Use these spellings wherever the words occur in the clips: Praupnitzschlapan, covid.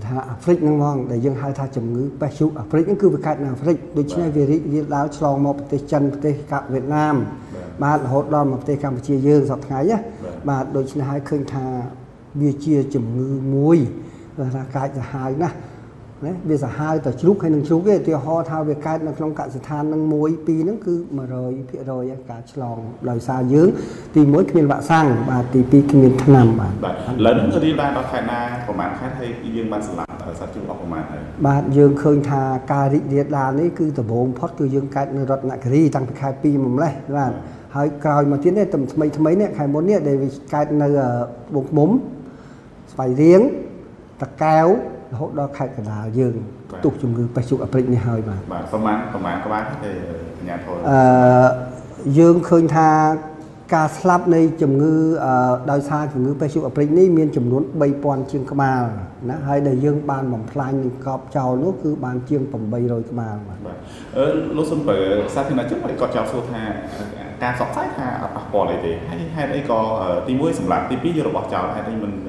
thà Afrik năng mong để dân hai tha chấm ngữ bài chú Afrik những cứ việc cắt nào Afrik đối với này Việt Lào Song một tây chân tây cả Việt Nam mà hỗ trợ một tây Campuchia dương sập thái nhé mà đối với hai khơi thà Việt chia chấm ngữ muối là cắt là hai nè đấy bây giờ hai từ chú hay nâng chú cái thì họ thao việc cắt là trong cạn sự than nâng muối pi nâng cứ mà rồi thì rồi cả Song lời xa dướng thì mỗi khi bạn sang và thì pi khi mình thăng nằm mà lớn người đi ra đó phải na của bạn khác hay dương bạn sẵn bạn dương khơi thà cà rịt điện đàn ấy cứ từ bốn phút cứ dương cắt nơi rót nặng cái tăng khai pi mồm này là hơi còi mà tiến đây tầm mấy này khai bốn này để cắt nơi bột mắm phải riêng ta kéo hỗ đó khai cả đào dương tục chung ngư bạch chuột Afrik này hơi mà có bán các bác thì nhà thôi dương khơi thà cà slap này chấm ngư đào xa chấm ngư bạch chuột Afrik này miền chấm nón bay pon chiêng cà mau nè hay đại dương ban mỏng phanh cọp trào nước cứ ban chiêng bồng bay rồi cà mau mà lúc xuân phải sao thì nói trước phải cọp trào sô thà cà sọc sách thà bạc bò này thì hay đấy có tim mũi sầm lạnh tim pít vô được bạc trào hay đấy mình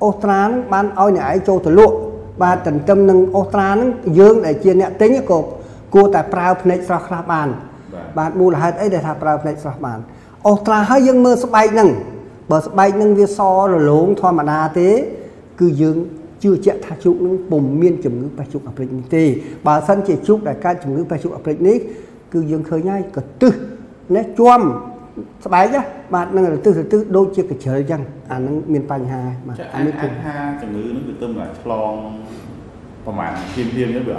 Australia ban oi này ấy châu từ lụa ba tận tâm nâng Australia dương để chia nhẹ tính cái cột cô tại Praupnitzschlapan bạn mua là hai ấy để thà Praupnitzschlapan Australia hơi dương mơ số bay nâng bờ số bay nâng việt so rồi lốm thoa mà đa thế cứ dương chưa chẹt thà chụp nâng bùm miên chủng ngữ bài chụp ở Britain thì bà sân chỉ chụp đại ca chủng ngữ bài chụp ở Britain cứ dương khơi nhai cật tư nét chuom bảy chứ bạn năng là tư đôi chia cái trời dân à năng miền Tây hà mà anh ha chừng ngữ nó bị tâm là Chlong còn mà thiên nữa được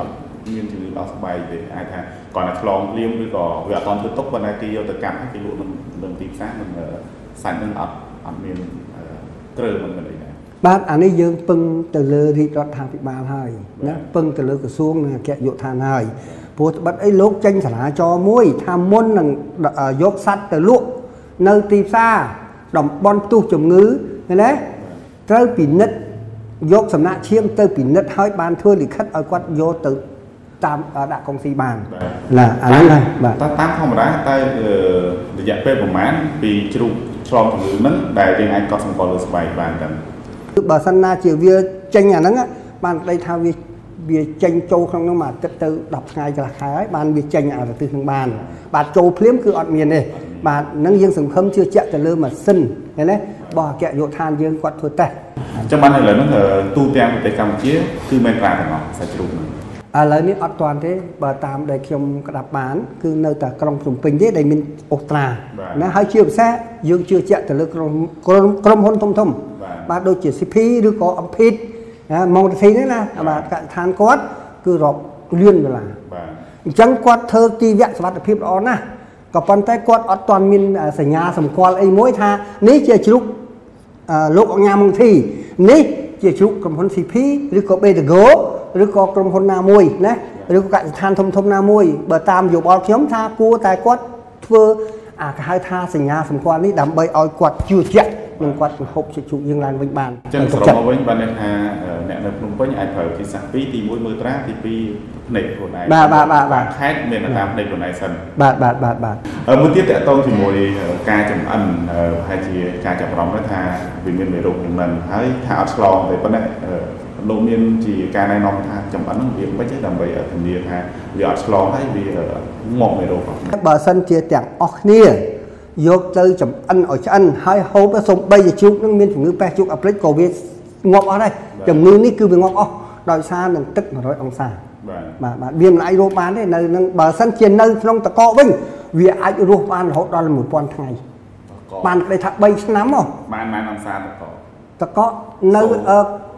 miền chừng ngữ đó bảy về ai thà còn là Chlong liêm với cò về toàn thứ tốc còn ai kia từ cảm cái lụa mình đường tìm sát mình sẵn mình ập miền trời mình cái đấy bạn anh ấy dương pưng từ lơ thì đoạt thà bị ba hơi nè pưng từ lơ cửa xuống kẹt dụ than hơi bộ bắt ấy lốt tranh thả cho muối tham môn là dốt sắt từ lụa nơi tìm xa đồng bon tu chủng ngữ thế đấy trâu bị nứt dốt sầm nát chiêm trâu bị nứt hơi bàn thưa thì khách ở quát vô từ tam đã công ty bàn là anh này bạn tám không đã tay dạy pe của mán vì chụp tròn chủng ngữ nấn đại tiếng Anh có sẵn còn được bài bàn rằng bà sanh na chiều vía tranh nhà nắng á bàn đây thao vía việc tranh châu không nó mà tự đọc ngay là khái ban việc tranh là từ thằng bàn châu phím cứ ọt miền này và nâng dương sừng khâm chưa chạy từ lơ mà sinh thế đấy bỏ kẹo dụ than dương quạt thua tệ trong ban này là nó tu trang tại Campuchia cứ men ra thì nó sẽ trùng à lời này an toàn thế bờ tam đầy kiềm đạp bán cứ nơi tại Krong Sùng Pinh thế đầy mình ột trà nó hơi chiều xa dương chưa chạy từ lơ Krong Hôn Thông Thông và đôi chỉ phí đứa có âm phít mong thấy đấy là và cạn than quát cứ rọc liên là chẳng quát thơ ti vẹn sát được phim đó na có phần tay quát ở toàn miền sài nhà sầm quan ấy mỗi tha ní chia chúc lúc ở nhà mông thì ní chia chúc cầm hôn xì phí rồi có bê được gỗ rồi có cầm hôn na môi nè rồi có cạn than thông thông na môi bờ tam dù bao nhóm tha cua tay quát thưa à cả hai tha sài nhà sầm quan ấy đám bay oi quát chưa chết mình quát hộp chia chúc riêng làn vịnh bàn chân sầm quan vịnh bàn này hà nè là cùng với ai thở thì sạc phí thì mỗi mưa trá thì phí này của này bà khác nên là làm này của này sân bà muốn tiếp tại tôi thì ngồi ca chấm ẩn hay chỉ ca chấm rong đó tha vì mình về rụng mình thấy tha ớt lò về vấn đề lô miên chỉ ca này non tha chấm ẩn làm việc với chế làm vậy ở thành địa tha vì ớt lò thấy vì ngọt về rụng bà sân chia chẳng ớt nia vô tư chấm ẩn ở chân hai hôm nó xong bây giờ chúc nó miên chủng ngư pe chúc apple covid ngọt ở đây chấm ngư ní cứ về ngọt đòi xa đừng tức mà nói ông xa mà biên lại rô bán đấy nơi bờ sân trên nơi trong ta co vinh vì ai rô bán họ đó là một con thằng này bàn đây thằng bay lắm không bàn làm sao ta có nơi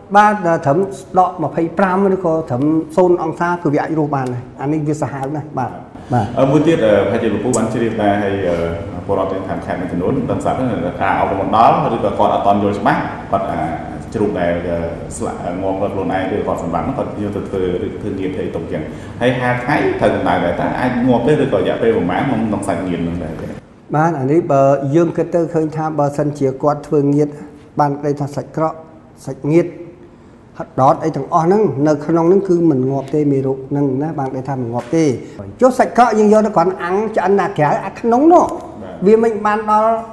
ba thấm đọ mà phải pram mới có thấm xôn ông xa cứ vì ai rô bán này an ninh việt xã hội này bà muốn tiết phải chỉ một phút bán chơi ta hay bộ đội thành khánh thành núi tận xã là cả ông một đó rồi bà còn ở toàn rồi mát còn chụp này ngon vật luôn này được còn phần bắn còn nhiều từ thương nghiệp thì tổng tiền hay hai thái thần này người ta ai ngon tới được gọi giá phê của má không nông sản nghiền này má là đấy bờ dương cơ tư khơi tham bờ sân chia quạt thường nghiệt bàn đây thật sạch cọ sạch nghiệt đó đây thằng o nâng nợ khăn nâng cứ mình ngọt tê mì rụng nâng nè bàn đây tham ngọt tê chốt sạch cọ nhưng do nó còn ăn cho ăn là kẻ ăn nóng nọ vì mình bàn đó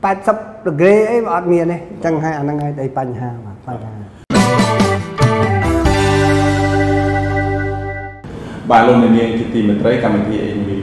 bài sắp được ghê ấy và ăn miền này chẳng hay ăn ngay đây bánh hà mà bánh hà bà luôn này niên thì mình thấy cả mình thì mình